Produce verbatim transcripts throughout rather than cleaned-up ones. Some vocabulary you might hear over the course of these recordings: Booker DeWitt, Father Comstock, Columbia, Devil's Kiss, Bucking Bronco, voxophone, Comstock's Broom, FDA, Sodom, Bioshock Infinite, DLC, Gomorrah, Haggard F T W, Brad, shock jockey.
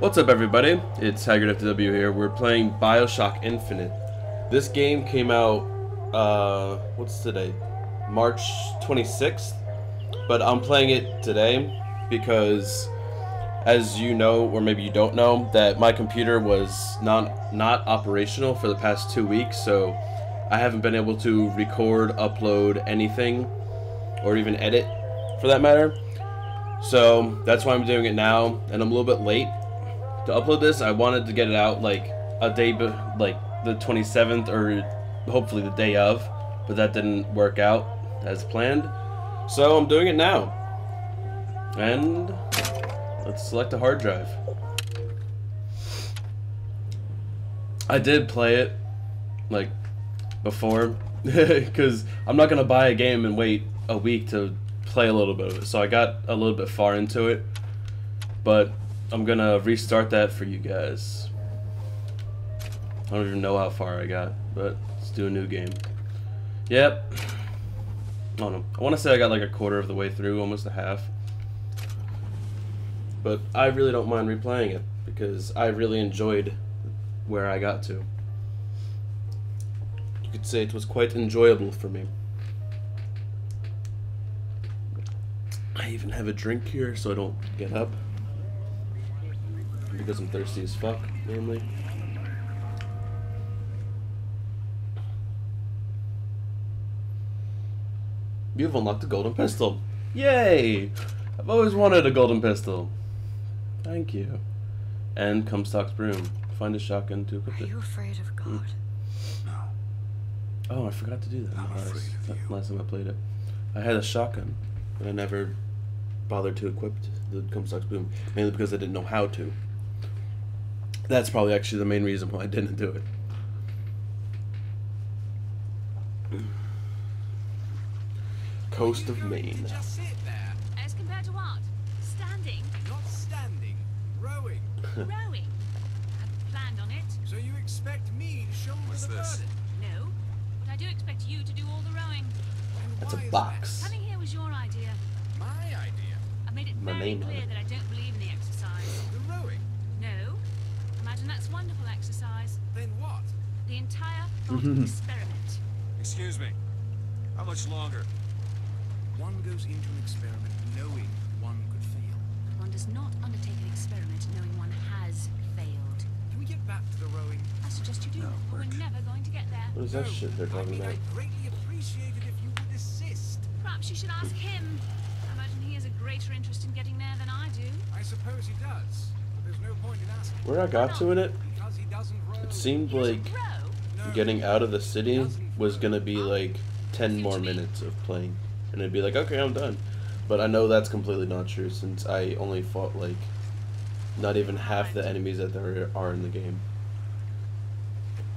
What's up, everybody? It's Haggard F T W here. We're playing Bioshock Infinite. This game came out, uh, what's today? March twenty-sixth. But I'm playing it today because, as you know, or maybe you don't know, that my computer was not, not operational for the past two weeks. So I haven't been able to record, upload anything, or even edit for that matter. So that's why I'm doing it now, and I'm a little bit late to upload this. I wanted to get it out like a day, like the twenty-seventh, or hopefully the day of, but that didn't work out as planned. So I'm doing it now. And let's select a hard drive. I did play it like before because I'm not gonna buy a game and wait a week to play a little bit of it. So I got a little bit far into it, but I'm gonna restart that for you guys. I don't even know how far I got, but let's do a new game. Yep. I don't know. I want to say I got like a quarter of the way through, almost a half. But I really don't mind replaying it because I really enjoyed where I got to. You could say it was quite enjoyable for me. I even have a drink here so I don't get up, because I'm thirsty as fuck, mainly. You've unlocked a golden pistol. Yay! I've always wanted a golden pistol. Thank you. And Comstock's Broom. Find a shotgun to equip it. Are you afraid of God? Hmm. No. Oh, I forgot to do that. I'm afraid of you. Last time I played it, I had a shotgun, but I never bothered to equip the Comstock's Broom, mainly because I didn't know how to. That's probably actually the main reason why I didn't do it. Coast of Maine. Just sit there. As compared to what? Standing. Not standing. Rowing. Rowing. I haven't planned on it. So you expect me to shoulder What's the this? burden? No, but I do expect you to do all the rowing. That's a box. Coming here was your idea. My idea. I made it My very name clear that I don't believe in the exercise. The rowing. No. Imagine that's wonderful exercise. Then what? The entire thought experiment. Excuse me. How much longer? One goes into an experiment knowing one could fail. One does not undertake an experiment knowing one has failed. Can we get back to the rowing? I suggest you do. No, We're never going to get there. What is that no, shit they're talking I mean, about? I'd greatly appreciate it if you would assist. Perhaps you should ask him. I imagine he has a greater interest in getting there than I do. I suppose he does. There's no point in asking. Where I got to in it, it seemed like getting out of the city was going to be like ten more minutes of playing. And it'd be like, okay, I'm done. But I know that's completely not true since I only fought like not even half the enemies that there are in the game.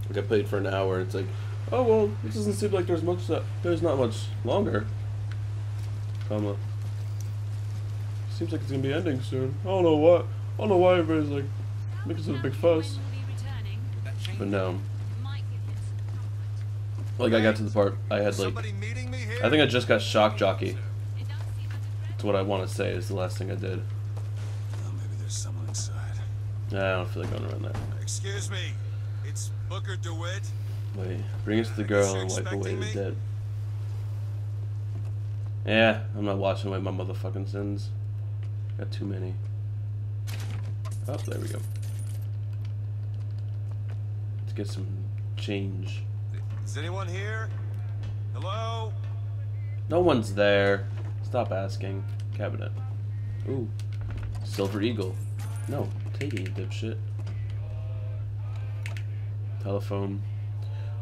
Like I played for an hour, it's like, oh well, this doesn't seem like there's much that, there's not much longer. Comma. Seems like it's gonna be ending soon. I don't know what. I don't know why everybody's like making such a big fuss. But no. Like I got to the part I had like, I think I just got shock jockey. That's what I want to say is the last thing I did. Well, maybe there's someone inside. I don't feel like going around that. Excuse me, it's Booker DeWitt. Wait, bring us the girl and wipe away the dead. Yeah, I'm not washing away my motherfucking sins. Got too many. Oh, there we go. Let's get some change. Is anyone here? Hello? No one's there. Stop asking. Cabinet. Ooh. Silver eagle. No. Take it, dipshit. Telephone.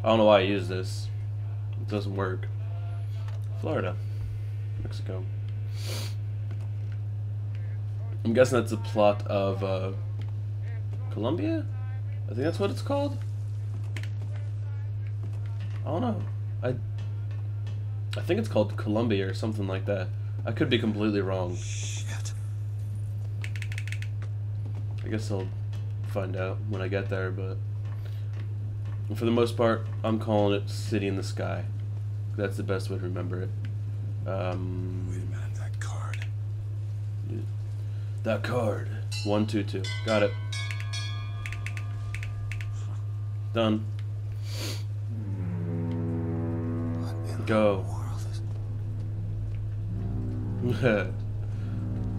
I don't know why I use this. It doesn't work. Florida. Mexico. I'm guessing that's a plot of, uh... Columbia? I think that's what it's called? I don't know. I I think it's called Columbia or something like that. I could be completely wrong. Shit. I guess I'll find out when I get there, but for the most part, I'm calling it City in the Sky. That's the best way to remember it. Um, Wait a minute, that card. That card. one two two. Got it. Done. Go.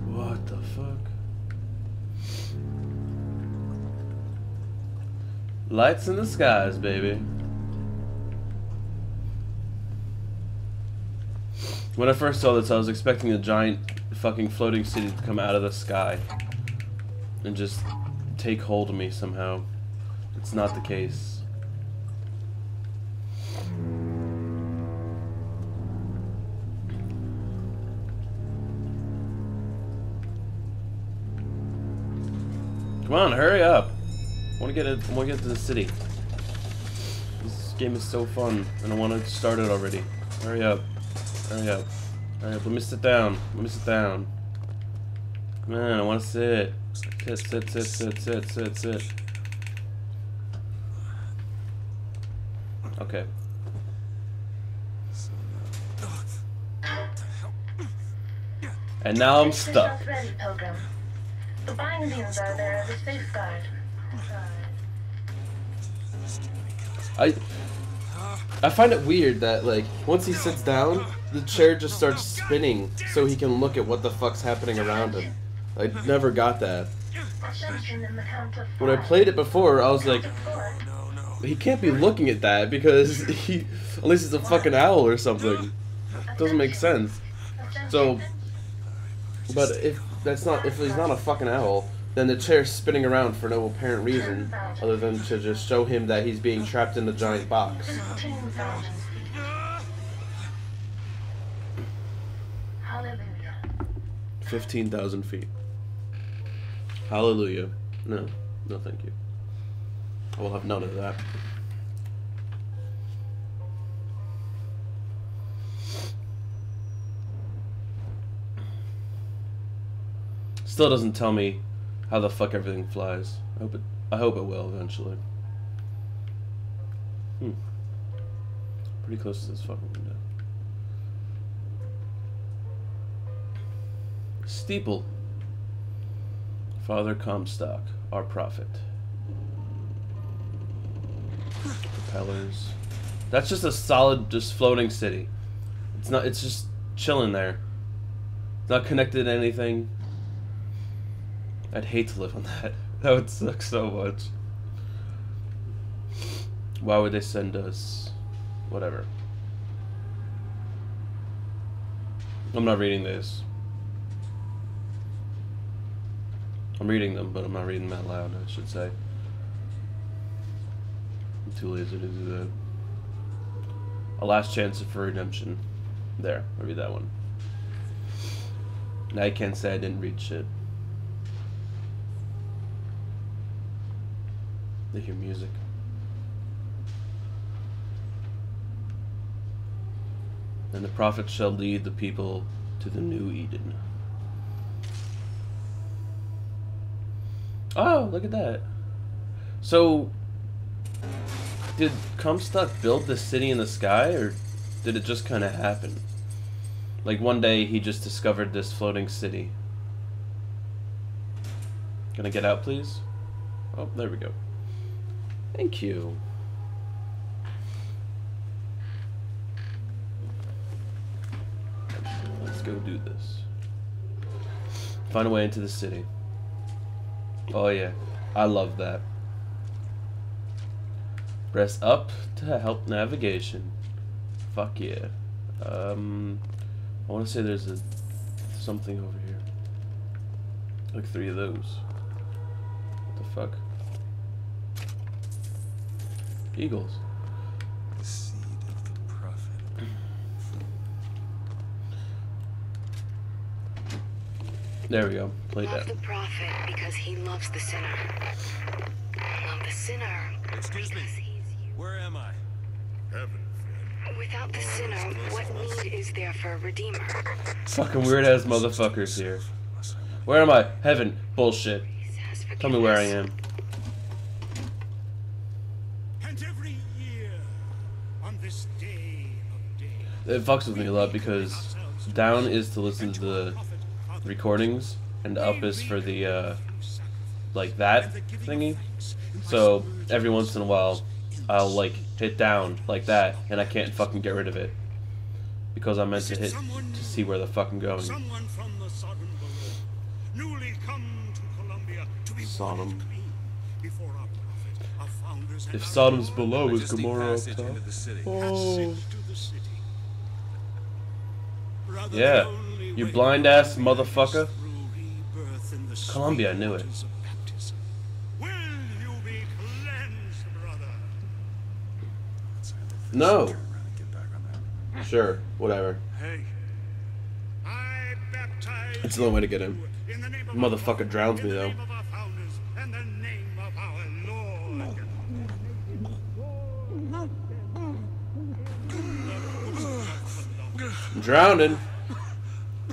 What the fuck? Lights in the skies, baby. When I first saw this, I was expecting a giant fucking floating city to come out of the sky and just take hold of me somehow. It's not the case. Come on, hurry up. I want to get it, I want to get to the city. This game is so fun and I want to start it already. Hurry up. Hurry up. Hurry up. Let me sit down. Let me sit down. Come on, I want to sit. Sit, sit, sit, sit, sit, sit, sit. Okay. And now I'm stuck. The vine beams are there as a safeguard. I I find it weird that, like, once he sits down, the chair just starts spinning so he can look at what the fuck's happening around him. I never got that. When I played it before, I was like, he can't be looking at that because he, unless he's a fucking owl or something. It doesn't make sense. So, but if that's not, if he's not a fucking owl, then the chair's spinning around for no apparent reason other than to just show him that he's being trapped in the giant box. fifteen thousand feet. Hallelujah. No. No, thank you. I will have none of that. Still doesn't tell me how the fuck everything flies. I hope it, I hope it will eventually. Hmm. Pretty close to this fucking window. Steeple. Father Comstock, our prophet. Propellers. That's just a solid, just floating city. It's not. It's just chilling there. It's not connected to anything. I'd hate to live on that. That would suck so much. Why would they send us? Whatever. I'm not reading this. I'm reading them, but I'm not reading them out loud, I should say. I'm too lazy to do that. A last chance for redemption. There, I read that one. Now I can't say I didn't read shit. They hear music. And the prophet shall lead the people to the new Eden. Oh, look at that. So, did Comstock build this city in the sky, or did it just kind of happen? Like, one day he just discovered this floating city. Can I get out, please? Oh, there we go. Thank you. Let's go do this. Find a way into the city. Oh yeah, I love that. Press up to help navigation. Fuck yeah. Um, I want to say there's a something over here. Like three of those. What the fuck? Eagles. The seed of the prophet. There we go. Play that. Love the prophet because he loves the sinner. Love the sinner. Excuse me. Where am I? Heaven. Without the sinner, what need is there for a redeemer? Fucking weird ass motherfuckers here. Where am I? Heaven. Bullshit. Tell me where I am. It fucks with me a lot because down is to listen to the recordings and up is for the, uh, like that thingy. So every once in a while I'll like hit down like that and I can't fucking get rid of it because I'm meant to hit to see where the fuck I'm going. Someone from the Sodom below, newly come to Columbia to be Sodom. Before our prophet, our founders, if Sodom's below is Gomorrah up top. Oh. Yeah, you blind ass motherfucker. Columbia, I knew it. No. Sure, whatever. It's the only way to get him. Motherfucker drowns me though. I'm drowning.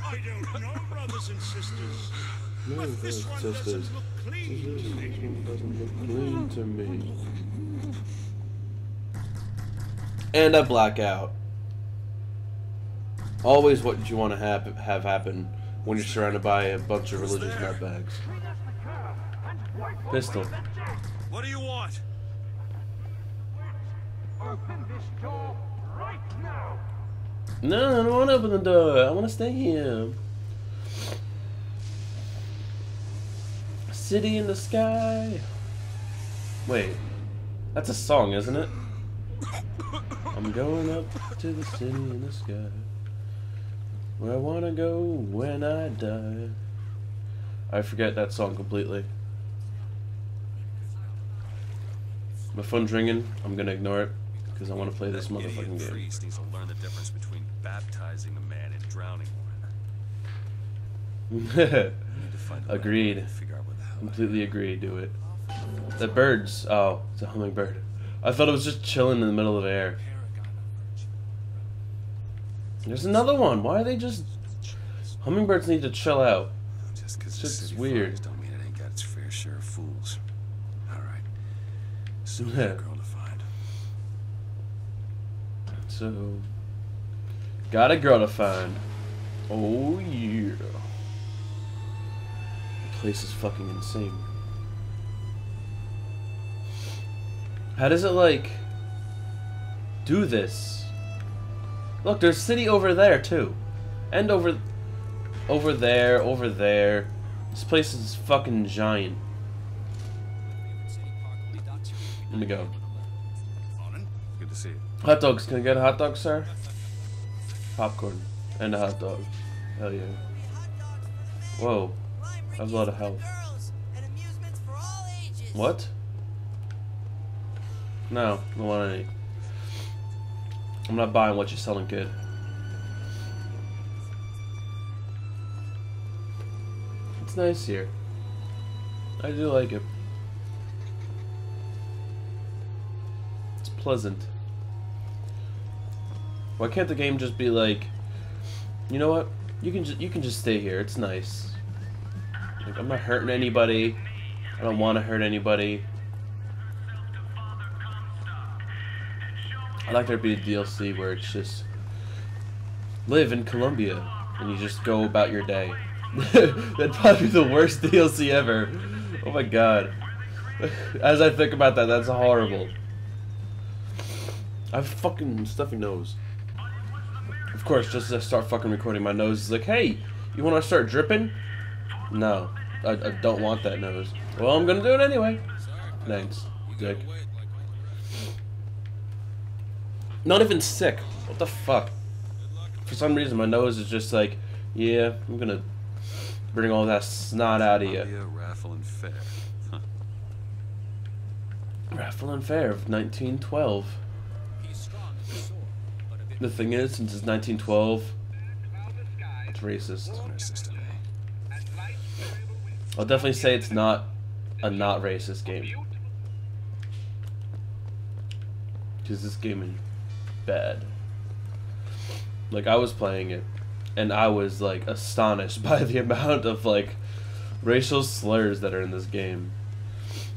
I don't know, brothers and sisters. But this one doesn't look clean to me. And I black out. Always what you want to have, have happen when you're surrounded by a bunch of religious nutbags. Pistol. What do you want? Open this door right now. No, I don't want to open the door. I want to stay here. City in the sky. Wait, that's a song, isn't it? I'm going up to the city in the sky, where I want to go when I die. I forget that song completely. My phone's ringing. I'm going to ignore it because I want to play this motherfucking game. Priest needs to learn the difference between baptizing a man and drowning one. Agreed. Completely agreed. Do it. The bird's... oh, it's a hummingbird. I thought it was just chilling in the middle of the air. There's another one. Why are they just... hummingbirds need to chill out. Just because it's weird. Don't mean it ain't got its fair share of fools. All right. So yeah. Girl to find. So got a girl to find. Oh yeah. The place is fucking insane. How does it, like, do this? Look, there's city over there, too. And over... over there, over there. This place is fucking giant. Let me go. Good to see you. Hot dogs. Can I get a hot dog, sir? Popcorn. And a hot dog. Hell yeah. Whoa. That was a lot of health. What? No, I don't want any. I'm not buying what you're selling, kid. It's nice here. I do like it. It's pleasant. Why can't the game just be like, you know what? You can just you can just stay here. It's nice. Like, I'm not hurting anybody. I don't want to hurt anybody. I'd like there to be a D L C where it's just live in Columbia and you just go about your day. That'd probably be the worst D L C ever. Oh my god. As I think about that, that's horrible. I have fucking stuffy nose. Of course, just as I start fucking recording, my nose is like, hey, you want to start dripping? No, I, I don't want that nose. Well, I'm gonna do it anyway. Thanks, dick. Not even sick. What the fuck? For some reason, my nose is just like, yeah, I'm gonna bring all that snot out of you. Raffle and Fair. Huh. Raffle and Fair of nineteen twelve. The thing is, since it's nineteen twelve, it's racist. I'll definitely say it's not a not racist game. Because this game is bad. Like, I was playing it and I was like astonished by the amount of like racial slurs that are in this game.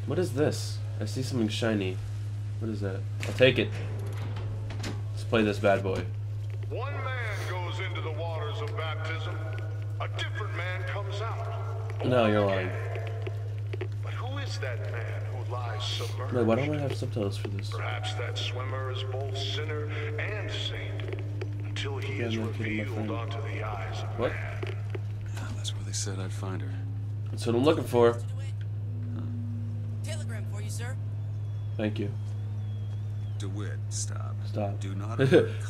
What is this? I see something shiny. What is that? I'll take it. Let's play this bad boy. One man goes into the waters of baptism, a different man comes out. No, you're lying. But who is Perhaps that man who lies submerged. No, why don't I have subtitles for this? Perhaps that swimmer is both sinner and saint until he yeah, is revealed onto the eyes of what? Man. Yeah, that's where they said I'd find her. That's what I'm looking for. Telegram for you, sir. Thank you. DeWitt, stop. Stop. Do not.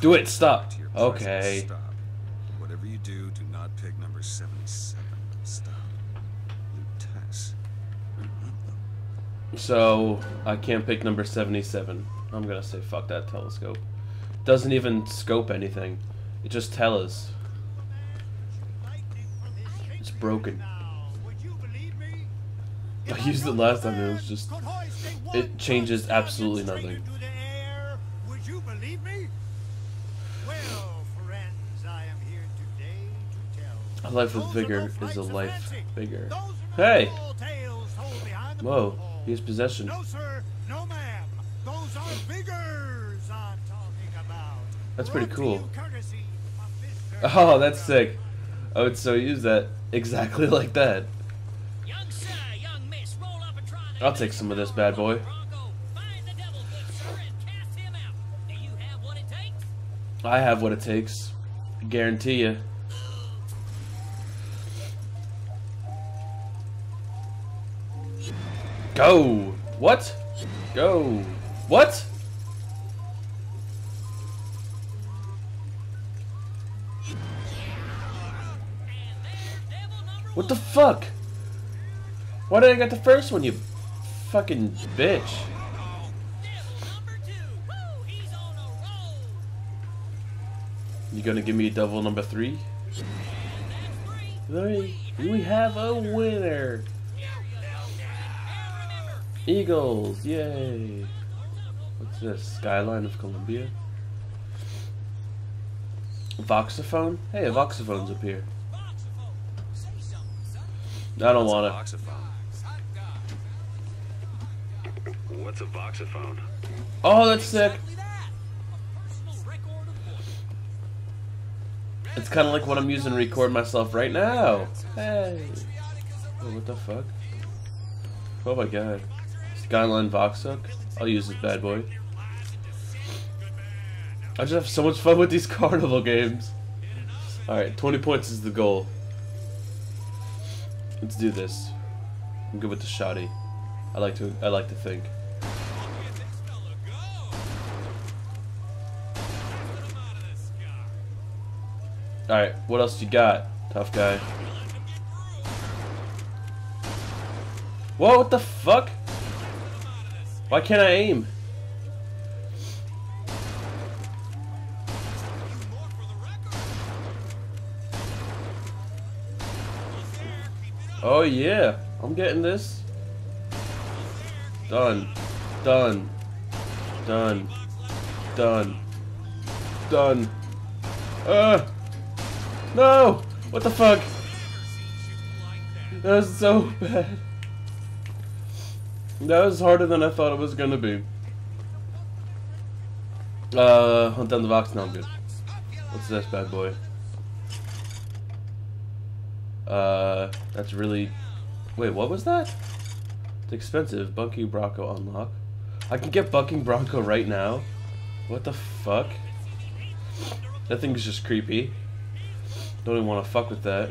DeWitt, stop. Okay. Stop. Whatever you do, do not pick number seventy-seven. Stop. So, I can't pick number seventy-seven. I'm gonna say fuck that telescope. Doesn't even scope anything. It just tells us. It's broken. I used it last time, it was just... It changes absolutely nothing. A life with vigor is a life bigger. Hey! Whoa. He has possession. No, sir. No, ma'am. Those are figures I'm talking about. That's pretty cool. Oh, that's sick. I would so use that exactly like that. Young sir, young miss, roll up and try to I'll take some of this bad boy. I have what it takes. I guarantee you. Go! What? Go! What? What the fuck? Why did I get the first one, you fucking bitch? You gonna give me devil number three? Three. We have a winner! Eagles, yay! What's this? Skyline of Columbia? Voxophone? Hey, a voxophone's up here. I don't want it. What's a voxophone? Oh, that's sick! It's kind of like what I'm using to record myself right now! Hey! Oh, what the fuck? Oh my god. Skyline Voxuck. I'll use this bad boy. I just have so much fun with these carnival games. Alright, twenty points is the goal. Let's do this. I'm good with the shoddy. I like to I like to think. Alright, what else you got, tough guy? Whoa, what the fuck? Why can't I aim? Oh yeah, I'm getting this. Done. Done. Done. Done. Done. Uh No! What the fuck? That was so bad. That was harder than I thought it was gonna be. Uh, hunt down the box now, I'm good. What's this bad boy? Uh, that's really... Wait, what was that? It's expensive. Bucking Bronco unlock. I can get Bucking Bronco right now? What the fuck? That thing's just creepy. Don't even want to fuck with that.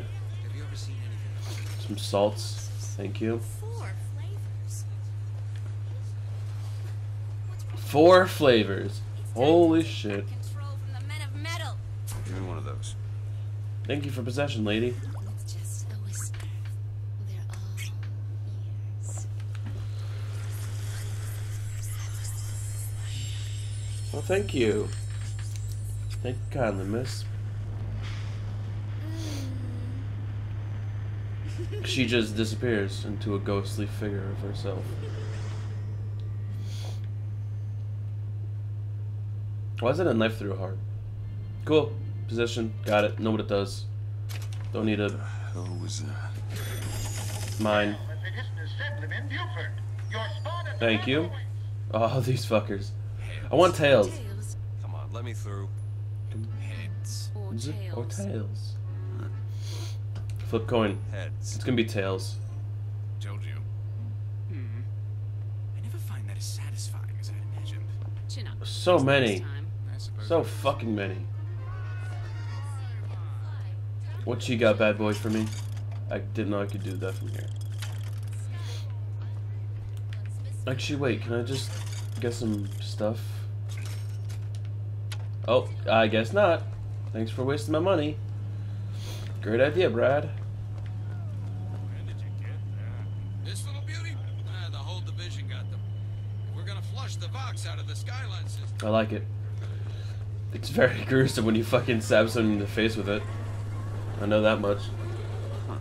Some salts. Thank you. Four flavors. Holy shit. Give me one of those. Thank you for possession, lady. Well, thank you. Thank you kindly, miss. She just disappears into a ghostly figure of herself. Why is it a knife through a heart? Cool. Position. Got it. Know what it does. Don't need a... What the hell was that? Mine. Thank you. Oh, these fuckers. I want tails. Come on, let me through. Heads. Or tails. Flip coin. Heads. It's gonna be tails. Told you. as satisfying as I imagined. Chin up. So many. So fucking many. What you got, bad boy, for me? I didn't know I could do that from here. Actually, wait, can I just get some stuff? Oh, I guess not. Thanks for wasting my money. Great idea, Brad. When did you get that? This little beauty? Ah, the whole division got them. We're gonna flush the Vox out of the skyline system. I like it. It's very gruesome when you fucking stab someone in the face with it. I know that much. Huh.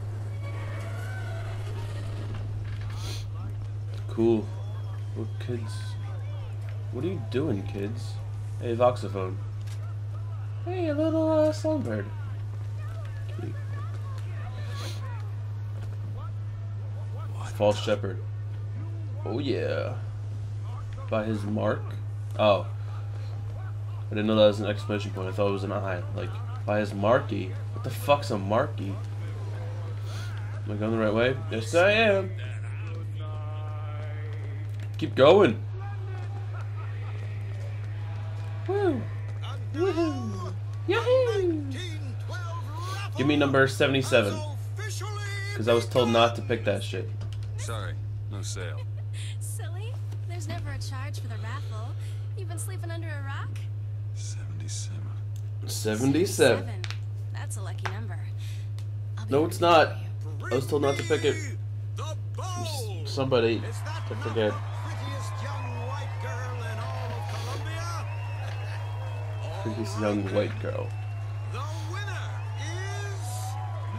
Cool. What kids? What are you doing, kids? Hey, voxophone. Hey, a little uh, songbird. Cute. False shepherd. Oh yeah. By his mark. Oh. I didn't know that was an exclamation point. I thought it was an eye. Like, by his marky. What the fuck's a marky? Am I going the right way? Yes, I am. Keep going. Woo. Woohoo. Yahoo. Give me number seventy-seven. Because I was told not to pick that shit. Sorry, no sale. Silly. There's never a charge for the raffle. You've been sleeping under a rock? seventy-seven. seventy-seven. That's a lucky number. No, it's not. I was told not to pick it. Somebody. I forget. Prettiest young white girl. The winner is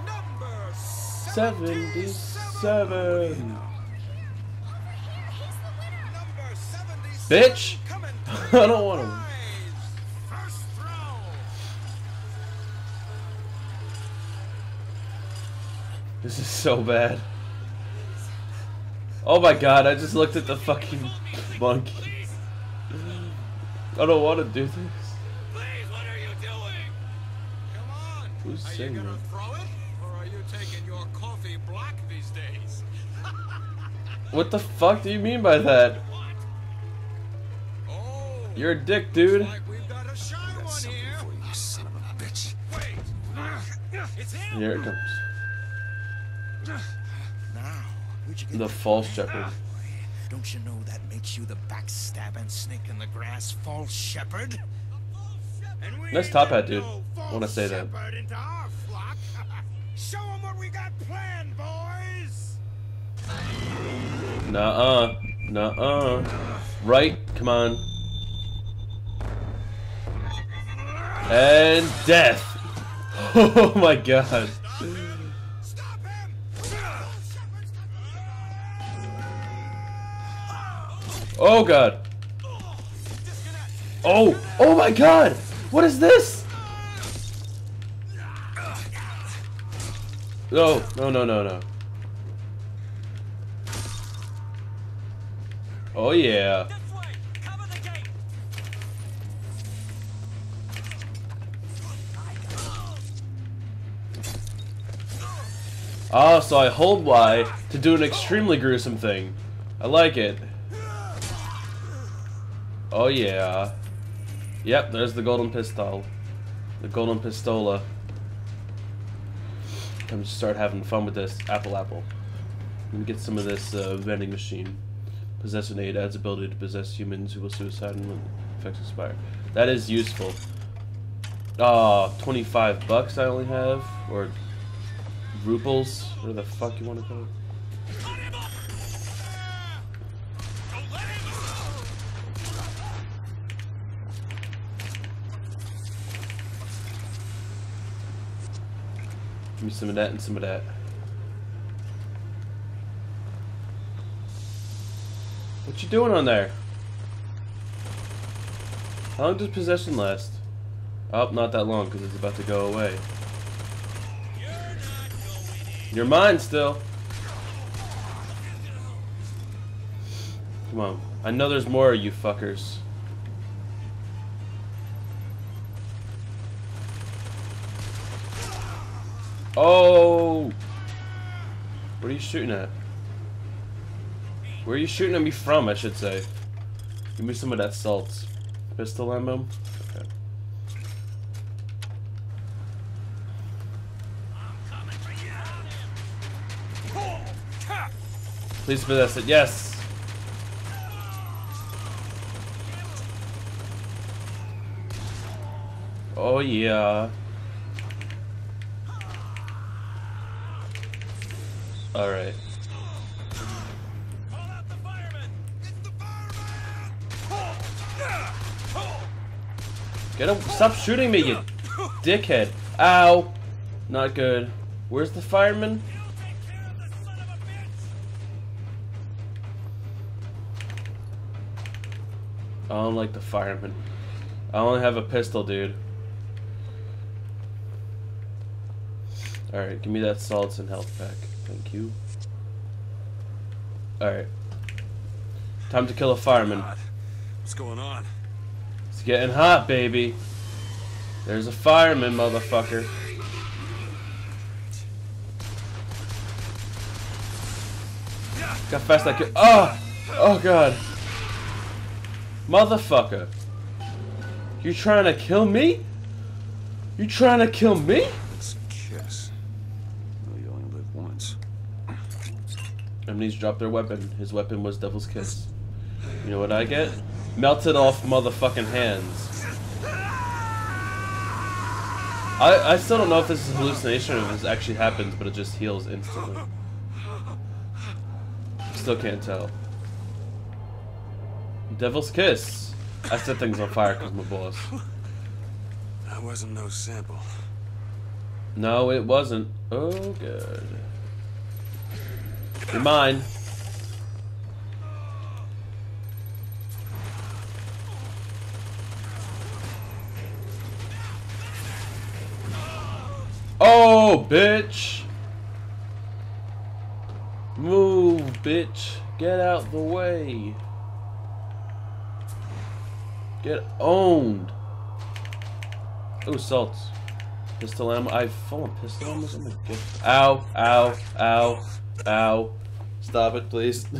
number seventy-seven. Bitch! I don't want to. This is so bad. Oh my god, I just looked at the fucking monkey. I don't want to do this. Please, what are you doing? Come on. Who's singing? Are you gonna throw it, or are you taking your coffee black these days? What the fuck do you mean by that? Oh, you're a dick, dude. Like we've got a shy one here. For you, son of a bitch. Wait. It's him. Here it comes. Now, the false shepherd. Don't you know that makes you the backstabbing snake in the grass, false shepherd? Nice top hat, dude. I want to say that. Show them what we got planned, boys. Nuh-uh. Nuh-uh. Right? Come on. And death. Oh my god. Oh god! Oh! Oh my god! What is this? No! No! No! No! No! Oh yeah! Oh, so I hold Y to do an extremely gruesome thing. I like it. Oh yeah. Yep, there's the golden pistol. The golden pistola. I'm just start having fun with this. Apple apple. Let me get some of this uh, vending machine. Possess an aid, adds ability to possess humans who will suicide and effects expire. That is useful. Ah, oh, twenty-five bucks I only have, or rubles, or the fuck you want to call it. Give me some of that and some of that. What you doing on there? How long does possession last? Oh, not that long, because it's about to go away. You're not going. You're mine still. Come on. I know there's more of you fuckers. Oh! What are you shooting at? Where are you shooting at me from, I should say? Give me some of that salt. Pistol ammo? Okay. Please possess it, yes! Oh yeah. Alright. Get up! Stop shooting me, you dickhead! Ow! Not good. Where's the fireman? I don't like the fireman. I only have a pistol, dude. Alright, give me that salts and health pack. Thank you. Alright. Time to kill a fireman. God. What's going on? It's getting hot, baby. There's a fireman, motherfucker. Look how fast I can. Oh! Oh, God. Motherfucker. You trying to kill me? You trying to kill me? Let's kiss. No, you only live once. Enemies dropped their weapon. His weapon was Devil's Kiss. You know what I get? Melted off motherfucking hands. I I still don't know if this is a hallucination or if this actually happens, but it just heals instantly. Still can't tell. Devil's Kiss. I set things on fire because I'm a boss. That wasn't no sample. No, it wasn't. Oh, good. You're mine. Oh, bitch. Move, bitch. Get out the way. Get owned. Oh, salts. Pistol ammo. I've fallen pistol ammo. Ow, ow, ow, ow. Stop it, please.